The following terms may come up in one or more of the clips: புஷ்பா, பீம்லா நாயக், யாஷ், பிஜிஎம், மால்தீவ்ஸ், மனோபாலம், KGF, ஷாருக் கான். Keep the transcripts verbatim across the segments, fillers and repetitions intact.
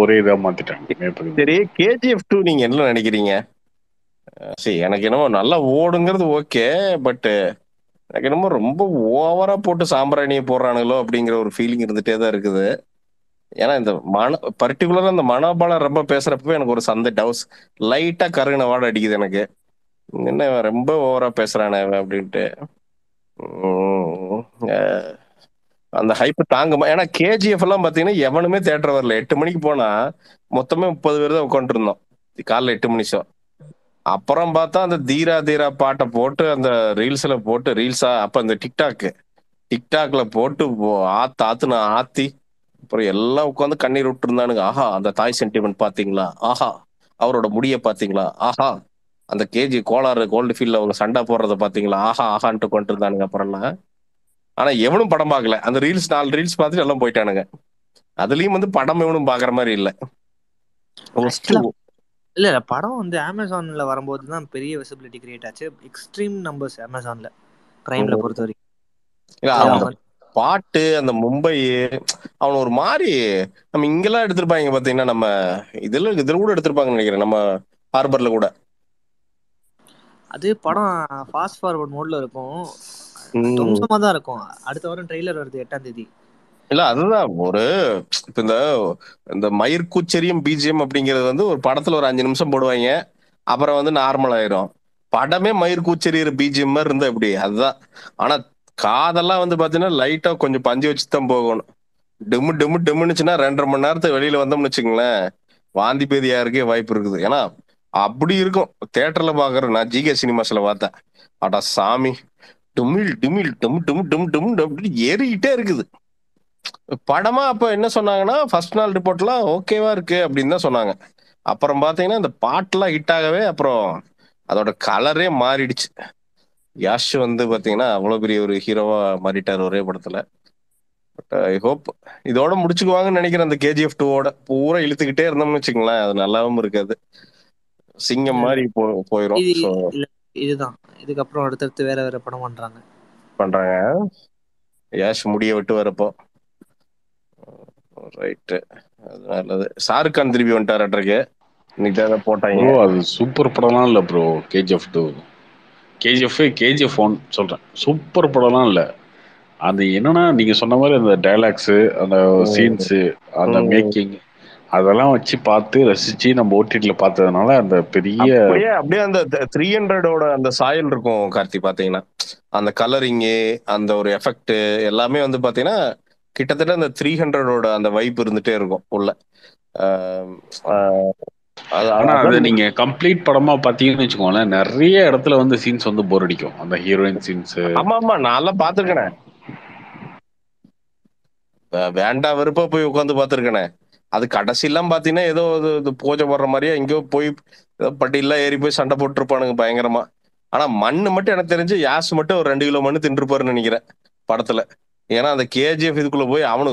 ஒரே இதை மாத்திட்டாங்க. சரி, கேஜிஎஃப் டூ நீங்க என்ன நினைக்கிறீங்க? சரி, எனக்கு என்னமோ நல்லா ஓடுங்கிறது ஓகே, பட் எனக்கு என்னமோ ரொம்ப ஓவரா போட்டு சாம்பிராணியை போடுறானுங்களோ அப்படிங்கிற ஒரு ஃபீலிங் இருந்துட்டே தான் இருக்குது. ஏன்னா இந்த மன பர்டிகுலராக இந்த மனோபாலம் ரொம்ப பேசுறப்பவே எனக்கு ஒரு சந்த டவுஸ் லைட்டா கருகின வாடை அடிக்குது எனக்கு, என்ன ரொம்ப ஓவரா பேசுறானே அப்படின்ட்டு. அந்த ஹைப்பு தாங்குமா? ஏன்னா கேஜிஎஃப் எல்லாம் பாத்தீங்கன்னா எவனுமே தியேட்டர் வரல. எட்டு மணிக்கு போனா மொத்தமே முப்பது பேர் தான் உட்காந்துட்டு இருந்தோம் காலைல எட்டு மணி. அப்புறம் பார்த்தா அந்த தீரா தீரா பாட்டை போட்டு அந்த ரீல்ஸ்ல போட்டு ரீல்ஸா அப்ப அந்த டிக்டாக்கு டிக்டாக்ல போட்டு ஆத்து ஆத்துன்னு ஆத்தி அப்புறம் எல்லாம் உட்காந்து கண்ணீர் விட்டு இருந்தானுங்க. ஆஹா அந்த தாய் சென்டிமெண்ட் பாத்தீங்களா, ஆஹா அவரோட முடிய பாத்தீங்களா, ஆஹா அந்த கேஜி கோலாறு கோல்டு ஃபீல்ட்ல அவங்க சண்டை போடுறத பாத்தீங்களா, ஆஹா ஆஹான்ட்டு கொண்டு இருந்தானுங்க அப்புறம்லாம். ஆனா எவனும் படம் பார்க்கல. அந்த ரீல்ஸ் நாலு ரீல்ஸ் பார்த்துட்டு எல்லாம் போயிட்டானுங்க. அதுலயும் வந்து படம் எவனும் பாக்குற மாதிரி இல்லை. இல்ல இல்ல படம் வந்து அமேசான்ல வரும்போது தான் பெரிய விசிபிலிட்டி கிரியேட் ஆச்சு. எக்ஸ்ட்ரீம் நம்பர்ஸ் அமேசான்ல பிரைம்ல பொறுத்த வரைக்கும் பாட்டு அந்த மும்பை அவன் ஒரு மாதிரி நம்ம இங்கெல்லாம் எடுத்திருப்பாங்க பாத்தீங்கன்னா. நம்ம இதுல இதுல கூட எடுத்திருப்பாங்கன்னு நினைக்கிறேன், நம்ம ஹார்பர்ல கூட. அது படம் ஃபாஸ்ட் ஃபார்வர்ட் மோட்ல இருக்கும், தம்சமா தான் இருக்கும். அடுத்த வாரம் ட்ரெய்லர் வருது எட்டாம் தேதி. இல்ல அதுதான் ஒரு இப்ப இந்த இந்த மயிர்கூச்செரியும் பிஜிஎம் அப்படிங்கிறது வந்து ஒரு படத்துல ஒரு அஞ்சு நிமிஷம் போடுவாங்க, அப்புறம் வந்து நார்மல் ஆயிரும். படமே மயிர்கூச்செறிகிற பிஜிஎம் மாதிரி இருந்தா இப்படி அதுதான். ஆனா காதெல்லாம் வந்து பாத்தீங்கன்னா லைட்டா கொஞ்சம் பஞ்சு வச்சுதான் போகணும். டெம்மு டெம்மு டெம்முன்னுச்சுன்னா ரெண்டரை மணி நேரத்துக்கு வெளியில வந்தோம்னு வச்சுங்களேன், வாந்தி பேதியா இருக்கே வாய்ப்பு இருக்குது. ஏன்னா அப்படி இருக்கும் தியேட்டர்ல பாக்குறேன். நான் ஜிகே சினிமாஸ்ல பார்த்தேன். ஆடா சாமி, டுமில் டுமில் டும் டும் டும் டும் அப்படின்னு ஏறிக்கிட்டே இருக்குது படமா. அப்ப என்ன சொன்னாங்கன்னா ஃபர்ஸ்ட் நாள் ரிப்போர்ட்லாம் ஓகேவா இருக்கு அப்படின்னு தான் சொன்னாங்க. அப்புறம் பாத்தீங்கன்னா இந்த பாட்டெல்லாம் ஹிட் ஆகவே அப்புறம் அதோட கலரே மாறிடுச்சு. யாஷ் வந்து பாத்தீங்கன்னா அவ்வளவு பெரிய ஒரு ஹீரோவா மாறிட்டார் ஒரே படத்துல. பட் ஐ ஹோப் இதோட முடிச்சுக்குவாங்கன்னு நினைக்கிறேன். அந்த கேஜிஎஃப் டூவோட பூரா இழுத்துக்கிட்டே இருந்தோம்னு வச்சுங்களேன் அது நல்லாவும் இருக்காது, சிங்கம் மாதிரி போ போயிரும். இதுதான். இதுக்கப்புறம் அடுத்தடுத்து வேற வேற படம் பண்றாங்க பண்றாங்க யாஷ் முடிய விட்டு வரப்போ. ரைட்டு, அது நல்லது. ஷாருக் கான் திரும்பி வந்துட்டார்ட்ருக்கு, இன்னைக்கு தான் போட்டாங்க. ஓ அது சூப்பர் படம்லாம் இல்லை bro. KGF two KGF KGF one சொல்கிறேன், சூப்பர் படம்லாம் இல்லை. அது என்னன்னா நீங்கள் சொன்ன மாதிரி அந்த டைலாக்ஸு, அந்த சீன்ஸு, அந்த மேக்கிங் அதெல்லாம் வச்சு பார்த்து ரசிச்சு நம்ம ஓடிடியில் பார்த்ததுனால அந்த பெரிய அப்படியே அந்த த்ரீ ஹண்ட்ரடோட அந்த சாயல் இருக்கும் கார்த்தி. பார்த்தீங்கன்னா அந்த கலரிங்கு அந்த ஒரு எஃபெக்ட் எல்லாமே வந்து பார்த்தீங்கன்னா கிட்டத்தட்ட அந்த த்ரீ ஹண்ட்ரடோட அந்த வைப் இருந்துட்டே இருக்கும் உள்ள. ஆனால் அது நீங்கள் கம்ப்ளீட் படமா பார்த்தீங்கன்னு வச்சுக்கோங்களேன், நிறைய இடத்துல வந்து சீன்ஸ் வந்து போர் அடிக்கும் அந்த ஹீரோயின் சீன்ஸ். ஆமா ஆமா நான் எல்லாம் பார்த்துருக்கேன், வேண்டாம் வெறுப்பா போய் உட்காந்து பார்த்துருக்கேனே. அது கடைசியெல்லாம் பார்த்தீங்கன்னா ஏதோ இது பூஜை போடுற மாதிரியா எங்கேயோ போய் ஏதோ பட்டியெல்லாம் ஏறி போய் சண்டை போட்டுருப்பானுங்க பயங்கரமா. ஆனால் மண்ணு மட்டும் எனக்கு தெரிஞ்சு யாஸ் மட்டும் ஒரு ரெண்டு கிலோ மண்ணு தின்றுப்பாருன்னு நினைக்கிறேன் படத்துல. ஏன்னா அந்த கேஜிஎஃப் இதுக்குள்ள போய் அவனு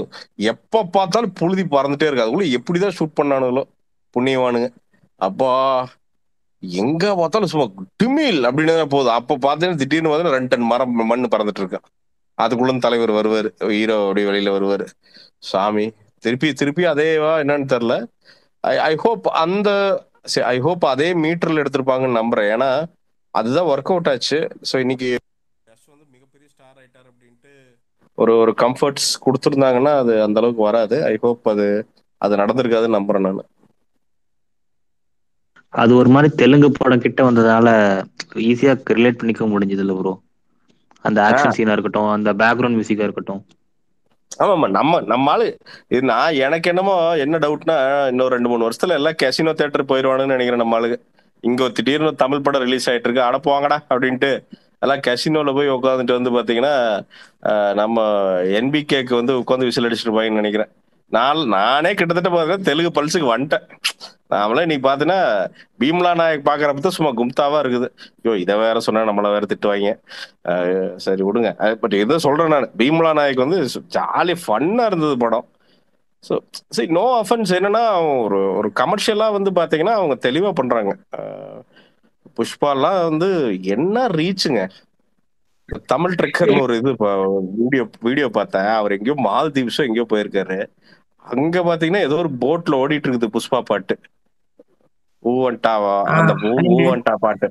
எப்போ பார்த்தாலும் புழுதி பறந்துட்டே இருக்கு. அதுக்குள்ள எப்படிதான் ஷூட் பண்ணானுங்களோ புண்ணியவானுங்க. அப்பா எங்க பார்த்தாலும் சும்மா டிமில் அப்படின்னு போகுது. அப்போ பார்த்தீங்கன்னா திடீர்னு பார்த்தா ரெண்டு டன் மரம் மண்ணு பறந்துட்டு இருக்கான். அதுக்குள்ள தலைவர் வருவார், ஹீரோ அப்படி வெளியில வருவார். சாமி திருப்பி திருப்பி அதேவா என்னன்னு தெரியல. ஐ ஐ ஹோப் அந்த ஐ ஹோப் அதே மீட்டர்ல எடுத்திருப்பாங்கன்னு நம்புறேன். ஏன்னா அதுதான் ஒர்க் அவுட் ஆச்சு. ஸோ இன்னைக்கு வந்து மிகப்பெரிய ஸ்டார் ஆயிட்டார் அப்படின்ட்டு ஒரு ஒரு கம்ஃபர்ட்ஸ் கொடுத்துருந்தாங்கன்னா அது அந்த அளவுக்கு வராது. ஐ ஹோப் அது அது நடந்திருக்காதுன்னு நம்புறேன் நான். அது ஒரு மாதிரி தெலுங்கு படம் கிட்ட வந்ததால ஈஸியா ரிலேட் பண்ணிக்க முடிஞ்சது இல்லை ப்ரோ. அந்த ஆக்ஷன் சீனா இருக்கட்டும், அந்த பேக்ரவுண்ட் மியூசிக்கா இருக்கட்டும். ஆமாம்மா, நம்ம நம்மளால இதுனா எனக்கு என்னமோ என்ன டவுட்னா இன்னும் ரெண்டு மூணு வருஷத்துல எல்லாம் கேசினோ தியேட்டர் போயிடுவானுன்னு நினைக்கிறேன் நம்மளுக்கு. இங்க திடீர்னு தமிழ் படம் ரிலீஸ் ஆயிட்டு இருக்கு, அட போங்கடா அப்படின்ட்டு எல்லாம் கேசினோல போய் உட்காந்துட்டு வந்து பாத்தீங்கன்னா நம்ம என்பிகேக்கு வந்து உட்காந்து விசில் அடிச்சுட்டு போயின்னு நினைக்கிறேன். நான் நானே கிட்டத்தட்ட பாத்தீங்கன்னா தெலுங்கு பல்சுக்கு வந்துட்டேன். நாமளே நீ பாத்தீங்கன்னா பீம்லா நாயக் பாக்குறப்ப தான் சும்மா கும்தாவா இருக்குது. ஐயோ இதை வேற சொன்னா நம்மள வேற திட்டுவாங்க. சரி விடுங்க. பட் எதோ சொல்றேன் நான், பீம்லா நாயக் வந்து ஜாலி ஃபன்னா இருந்தது படம். ஸோ சரி, நோ அஃபென்ஸ். என்னன்னா ஒரு ஒரு கமர்ஷியலா வந்து பாத்தீங்கன்னா அவங்க தெளிவா பண்றாங்க. புஷ்பாலாம் வந்து என்ன ரீச்சுங்க. தமிழ் ட்ரெக்கர்னு ஒரு இது வீடியோ வீடியோ பார்த்தேன். அவர் எங்கேயோ மால்தீவ்ஸோ எங்கேயோ போயிருக்காரு. அங்க பாத்தீங்கன்னா ஏதோ ஒரு போட்ல ஓடிட்டு இருக்குது புஷ்பா பாட்டு, ஊவண்டா அந்த ஊவண்டா பாட்டு.